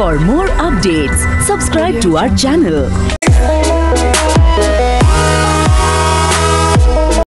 For more updates, subscribe to our channel.